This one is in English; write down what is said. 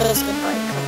This is important.